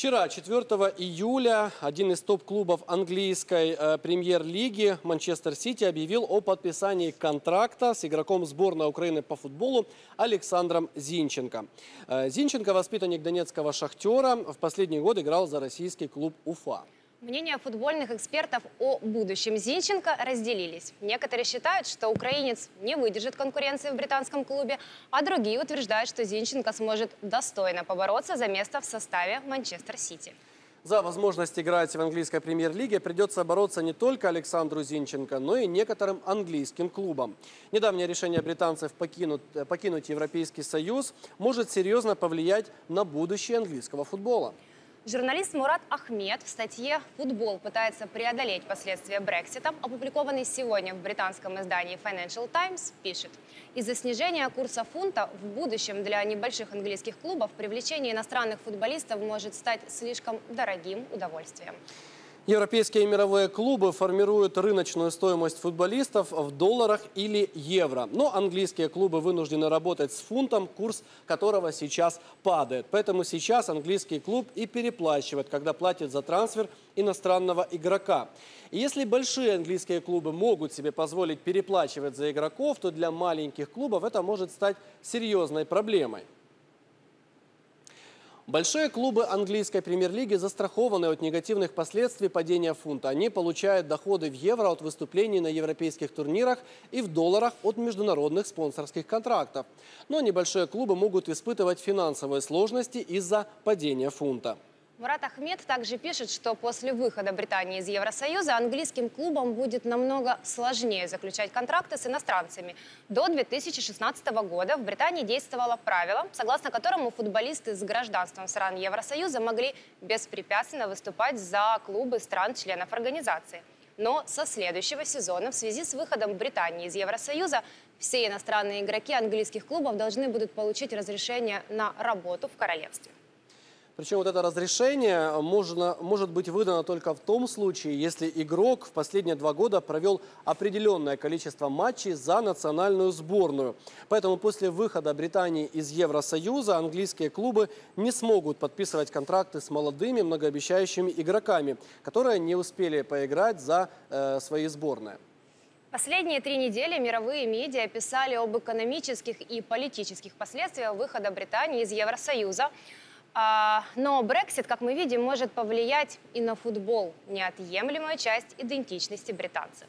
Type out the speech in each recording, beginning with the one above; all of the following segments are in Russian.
Вчера, 4 июля, один из топ-клубов английской премьер-лиги Манчестер Сити объявил о подписании контракта с игроком сборной Украины по футболу Александром Зинченко. Зинченко, воспитанник донецкого «Шахтера», в последние годы играл за российский клуб «Уфа». Мнения футбольных экспертов о будущем Зинченко разделились. Некоторые считают, что украинец не выдержит конкуренции в британском клубе, а другие утверждают, что Зинченко сможет достойно побороться за место в составе Манчестер Сити. За возможность играть в английской премьер-лиге придется бороться не только Александру Зинченко, но и некоторым английским клубам. Недавнее решение британцев покинуть Европейский Союз может серьезно повлиять на будущее английского футбола. Журналист Мурат Ахмед в статье «Футбол пытается преодолеть последствия Brexit», опубликованной сегодня в британском издании Financial Times, пишет: «Из-за снижения курса фунта в будущем для небольших английских клубов привлечение иностранных футболистов может стать слишком дорогим удовольствием». Европейские и мировые клубы формируют рыночную стоимость футболистов в долларах или евро. Но английские клубы вынуждены работать с фунтом, курс которого сейчас падает. Поэтому сейчас английский клуб и переплачивает, когда платит за трансфер иностранного игрока. И если большие английские клубы могут себе позволить переплачивать за игроков, то для маленьких клубов это может стать серьезной проблемой. Большие клубы английской премьер-лиги застрахованы от негативных последствий падения фунта. Они получают доходы в евро от выступлений на европейских турнирах и в долларах от международных спонсорских контрактов. Но небольшие клубы могут испытывать финансовые сложности из-за падения фунта. Мурат Ахмед также пишет, что после выхода Британии из Евросоюза английским клубам будет намного сложнее заключать контракты с иностранцами. До 2016 года в Британии действовало правило, согласно которому футболисты с гражданством стран Евросоюза могли беспрепятственно выступать за клубы стран-членов организации. Но со следующего сезона в связи с выходом Британии из Евросоюза все иностранные игроки английских клубов должны будут получить разрешение на работу в королевстве. Причем вот это разрешение может быть выдано только в том случае, если игрок в последние 2 года провел определенное количество матчей за национальную сборную. Поэтому после выхода Британии из Евросоюза английские клубы не смогут подписывать контракты с молодыми многообещающими игроками, которые не успели поиграть за свои сборные. Последние 3 недели мировые медиа писали об экономических и политических последствиях выхода Британии из Евросоюза. Но Brexit, как мы видим, может повлиять и на футбол, неотъемлемую часть идентичности британцев.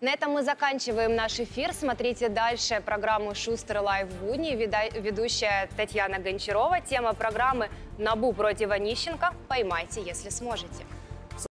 На этом мы заканчиваем наш эфир. Смотрите дальше программу «Шустер Лайв в будни», ведущая Татьяна Гончарова. Тема программы «Набу против Онищенко». Поймайте, если сможете.